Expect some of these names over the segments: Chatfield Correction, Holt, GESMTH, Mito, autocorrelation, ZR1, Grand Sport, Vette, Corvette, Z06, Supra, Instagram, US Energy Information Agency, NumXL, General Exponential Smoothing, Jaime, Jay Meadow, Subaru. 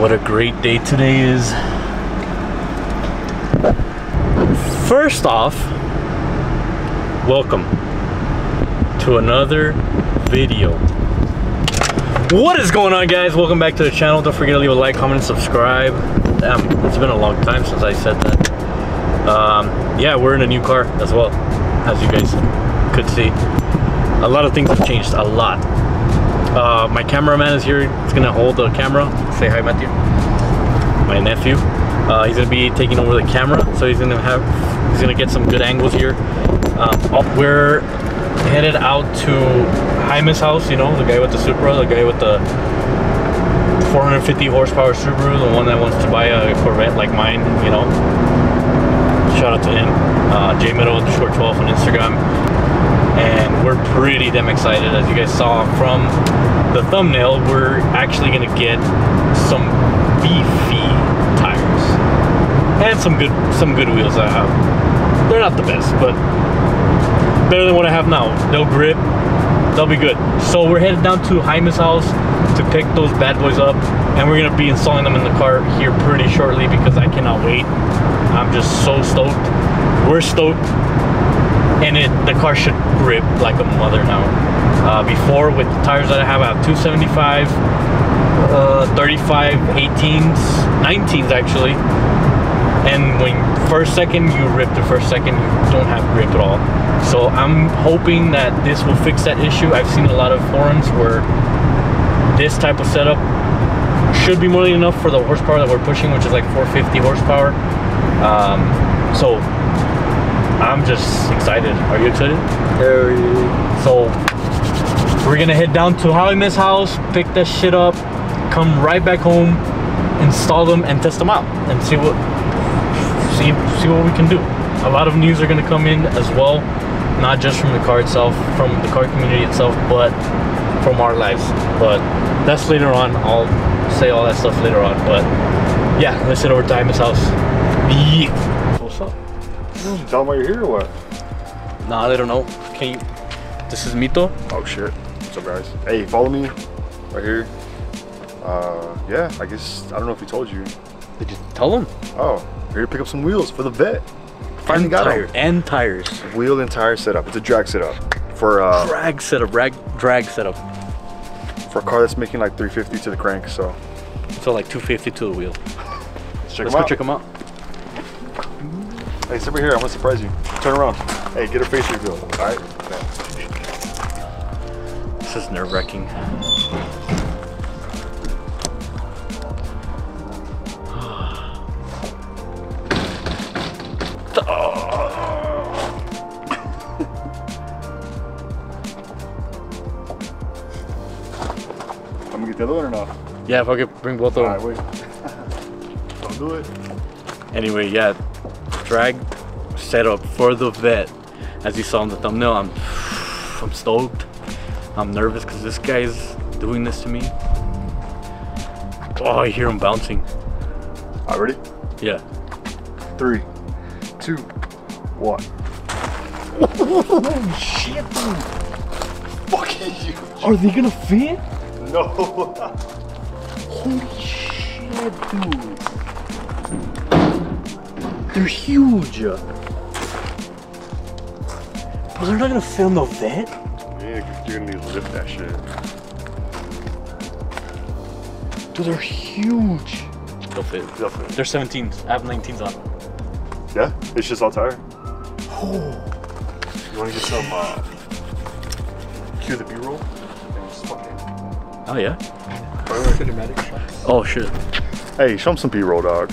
What a great day today is. First off, welcome to another video. What is going on, guys? Welcome back to the channel. Don't forget to leave a like, comment, and subscribe. Damn, it's been a long time since I said that. Yeah, we're in a new car as well, as you guys could see. A lot of things have changed, a lot. My cameraman is here. He's gonna hold the camera. Say hi, Matthew. My nephew. He's gonna be taking over the camera, so he's gonna get some good angles here. We're headed out to Jaime's house. You know, the guy with the Supra, the guy with the 450 horsepower Subaru, the one that wants to buy a Corvette like mine. You know, shout out to him, Jay Meadow with the short 12 on Instagram. And we're pretty damn excited. As you guys saw from the thumbnail, we're actually gonna get some beefy tires and some good wheels. I have, they're not the best, but better than what I have now. They'll grip, they'll be good. So we're headed down to Jaime's house to pick those bad boys up, and we're gonna be installing them in the car here pretty shortly because I cannot wait. I'm just so stoked. We're stoked. And the car should grip like a mother now. Before, with the tires that I have 275, 35, 18s, 19s actually. And when first second you rip the first second, you don't have grip at all. So I'm hoping that this will fix that issue. I've seen a lot of forums where this type of setup should be more than enough for the horsepower that we're pushing, which is like 450 horsepower. So I'm just excited. Are you excited? Very. So we're gonna head down to Jaime's house, pick that shit up, come right back home, install them, and test them out, and see what we can do. A lot of news are gonna come in as well, not just from the car itself, from the car community itself, but from our lives. But that's later on. I'll say all that stuff later on. But yeah, let's head over to Jaime's house. Yeah. What's up? Tell them why you're here or what? Nah, they don't know. Can you? This is Mito. Oh shit. What's up, guys? Hey, follow me right here. Yeah, I guess, I don't know if he told you. Did you tell him? Oh, we're here to pick up some wheels for the vet. Finally got here. And tires. Wheel and tire setup. It's a drag setup. For drag setup, drag setup. For a car that's making like 350 to the crank, so. So like 250 to the wheel. Let's go check them out. Hey, sit right here, I'm gonna surprise you. Turn around. Hey, get a face reveal, all right? This is nerve-wracking. I'm gonna get the other one or not? Yeah, if I could bring both of them. All right, wait. Don't do it. Anyway, yeah. Drag setup for the vet, as you saw in the thumbnail. I'm stoked. I'm nervous because this guy's doing this to me. Oh, I hear him bouncing. All right, ready? Yeah. 3, 2, 1. Oh, shit! Fucking huge. Are they gonna fit? No. Holy shit, dude. They're huge. But they're not gonna film the vet? Yeah, you're gonna need to lift that shit. Dude, they're huge. They'll fit. They'll fit. They're 17s. I have 19s on. Yeah? It's just all tire. Oh. You wanna get some, cue the B-roll? Oh, yeah? Oh, shit. Hey, show them some B-roll, dog.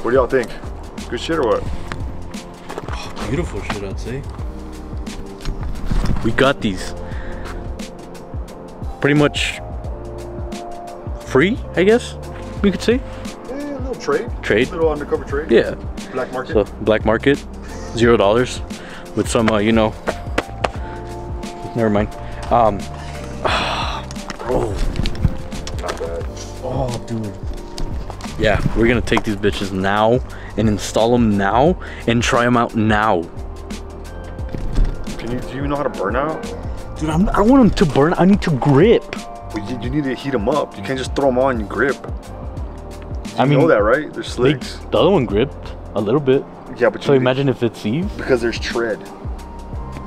What do y'all think? Good shit or what? Beautiful shit, I'd say. We got these pretty much free, I guess we could say. Yeah, a little trade. Trade. A little undercover trade. Yeah. Black market. So, black market, $0 with some, you know, never mind. Oh. Oh, dude. Yeah, we're gonna take these bitches now and install them now and try them out now. Do you even know how to burn out? Dude, I don't want them to burn. I need to grip. Well, you need to heat them up. You can't just throw them on and grip. I mean, you know that, right? They're slicks. The other one gripped a little bit. Yeah, but so you imagine if it's these. Because there's tread.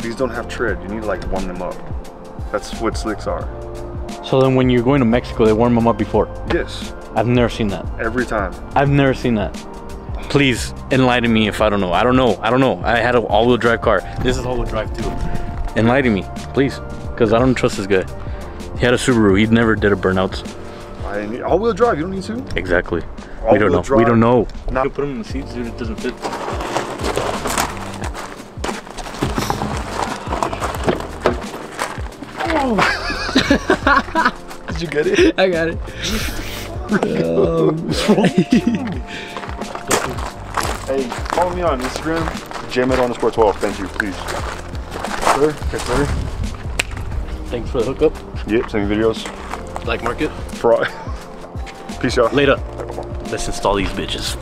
These don't have tread. You need to like warm them up. That's what slicks are. So then when you're going to Mexico, they warm them up before? Yes. I've never seen that. Every time. I've never seen that. Please enlighten me if I don't know. I don't know. I don't know. I had an all-wheel drive car. This is all-wheel drive too. Enlighten me, please. Because I don't trust this guy. He had a Subaru. He never did a burnouts. All-wheel drive, you don't need to? Exactly. We don't know. Drive. We don't know. Not you put them in the seats, dude. It doesn't fit. Oh. Did you get it? I got it. Hey, follow me on Instagram, Jay_12. Thank you, please. Sir, yes, sir. Thanks for the hookup. Yep, send me videos. Black market. Fraud. Peace out. Later. Let's install these bitches.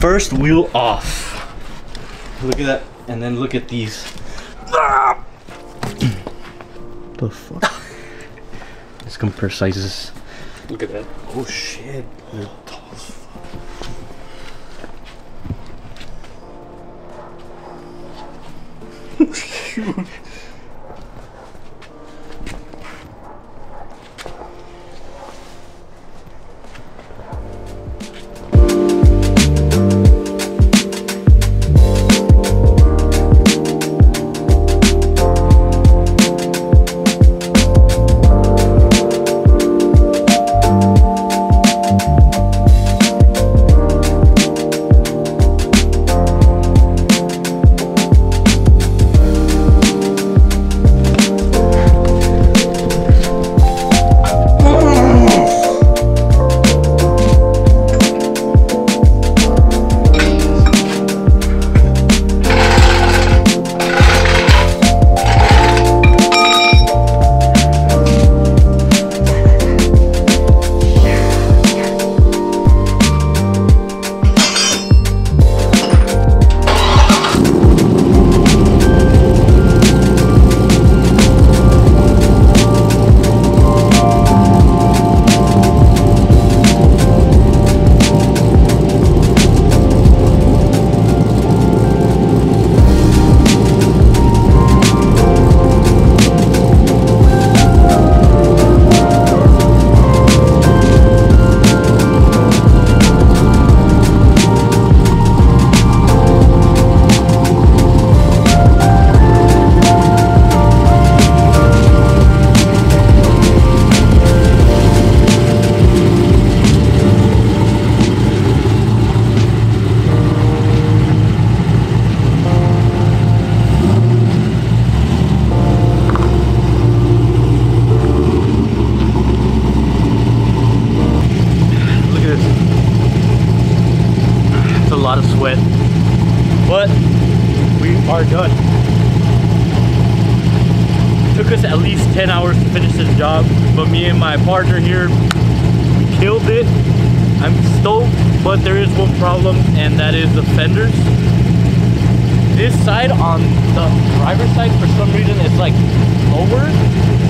First wheel off. Look at that, and then look at these. Ah! The fuck? Let's compare sizes. Look at that. Oh shit. They're tall as fuck. Dude. Job, but me and my partner here killed it. I'm stoked, but there is one problem, and that is the fenders. This side on the driver's side, for some reason, it's like lower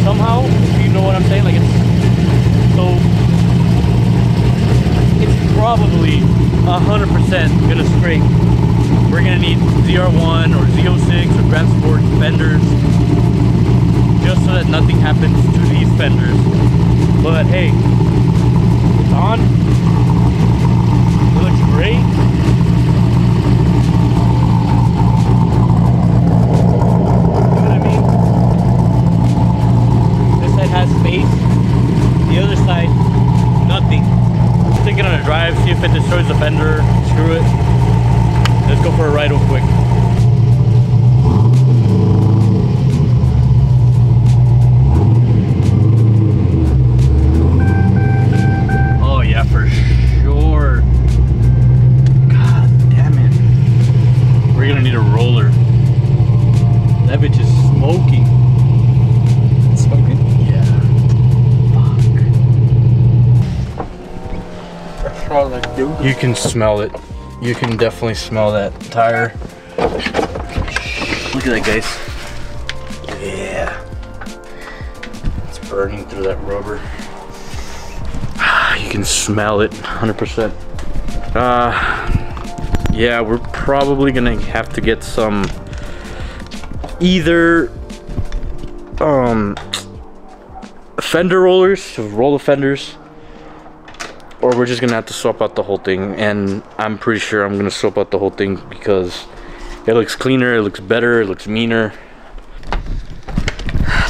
somehow. You know what I'm saying? Like it's probably 100% gonna scrape. We're gonna need ZR1 or Z06 or Grand Sport fenders, just so that nothing happens to these fenders. But hey, it's on. It looks great. You know what I mean? This side has space. The other side, nothing. Let's take it on a drive, see if it destroys the fender. Screw it. Let's go for a ride real quick. You can smell it. You can definitely smell that tire. Look at that, guys. Yeah. It's burning through that rubber. You can smell it 100%. Yeah, we're probably gonna have to get some either fender rollers to roll the fenders, or we're just gonna have to swap out the whole thing. And I'm pretty sure I'm gonna swap out the whole thing because it looks cleaner, it looks better, it looks meaner.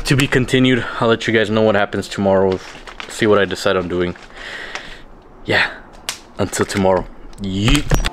To be continued. I'll let you guys know what happens tomorrow, see what I decide on doing. Yeah, until tomorrow. Yeet.